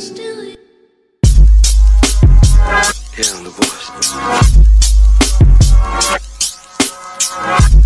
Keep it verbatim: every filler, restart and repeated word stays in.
Yeah, I'm the boss.